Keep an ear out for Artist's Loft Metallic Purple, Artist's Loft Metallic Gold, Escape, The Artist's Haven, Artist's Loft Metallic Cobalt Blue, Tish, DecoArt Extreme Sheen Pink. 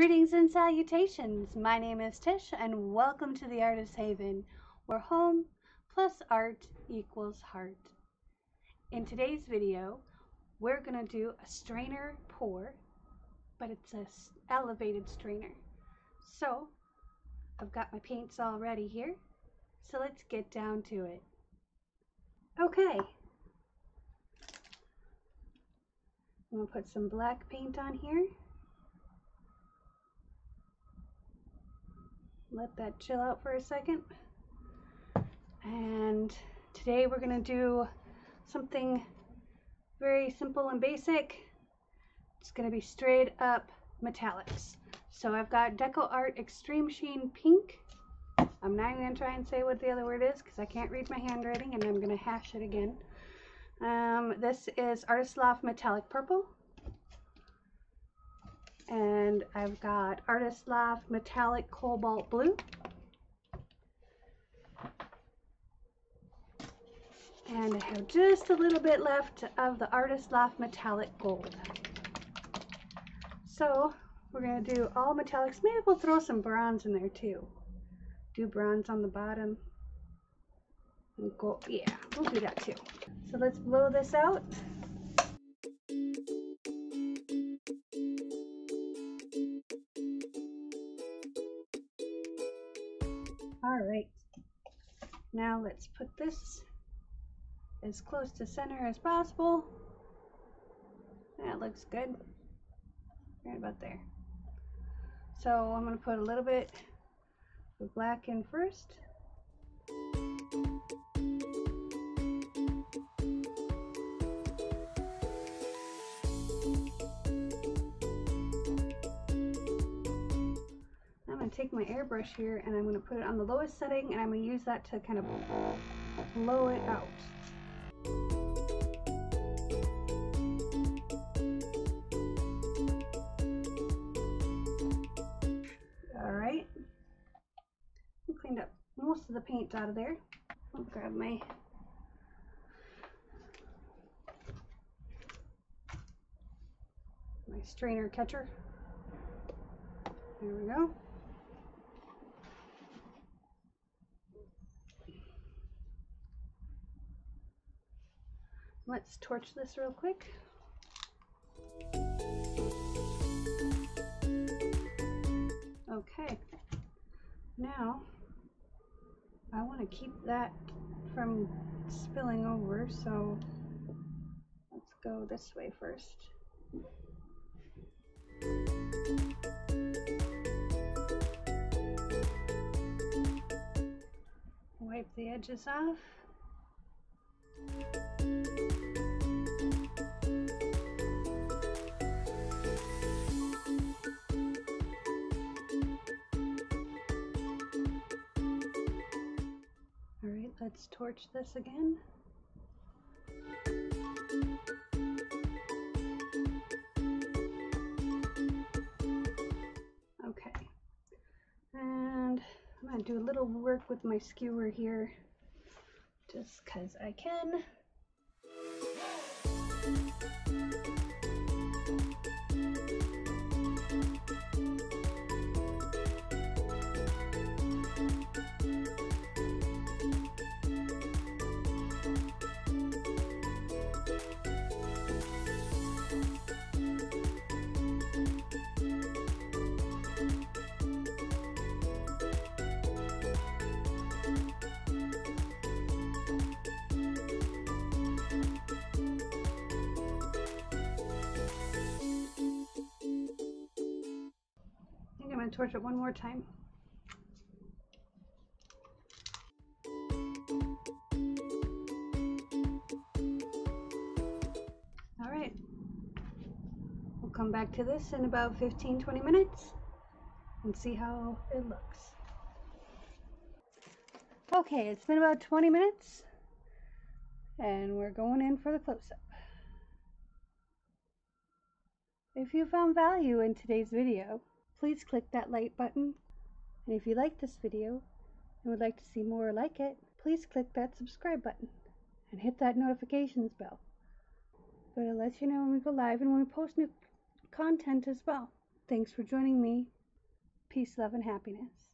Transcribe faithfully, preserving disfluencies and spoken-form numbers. Greetings and salutations! My name is Tish and welcome to the Artist's Haven, where home plus art equals heart. In today's video, we're going to do a strainer pour, but it's an elevated strainer. So, I've got my paints all ready here, so let's get down to it. Okay. I'm going to put some black paint on here. Let that chill out for a second. And today we're going to do something very simple and basic. It's going to be straight up metallics. So I've got DecoArt Extreme Sheen Pink. I'm not even going to try and say what the other word is because I can't read my handwriting and I'm going to hash it again. Um, this is Artist's Loft Metallic Purple. And I've got Artist's Loft Metallic Cobalt Blue. And I have just a little bit left of the Artist's Loft Metallic Gold. So we're going to do all metallics. Maybe we'll throw some bronze in there too. Do bronze on the bottom. And gold. Yeah, we'll do that too. So let's blow this out. Alright, now let's put this as close to center as possible. That looks good. Right about there. So I'm going to put a little bit of black in first. Take my airbrush here and I'm going to put it on the lowest setting and I'm going to use that to kind of blow it out. Alright, I cleaned up most of the paint out of there. I'll grab my my strainer catcher. There we go. Let's torch this real quick. Okay, now I want to keep that from spilling over, so let's go this way first. Wipe the edges off. Let's torch this again. Okay, and I'm going to do a little work with my skewer here just because I can. I'm going to torch it one more time. All right, we'll come back to this in about fifteen to twenty minutes and see how it looks. Okay, it's been about twenty minutes and we're going in for the close-up. If you found value in today's video, please click that like button, and if you like this video and would like to see more like it, please click that subscribe button and hit that notifications bell. But it lets you know when we go live and when we post new content as well. Thanks for joining me. Peace, love, and happiness.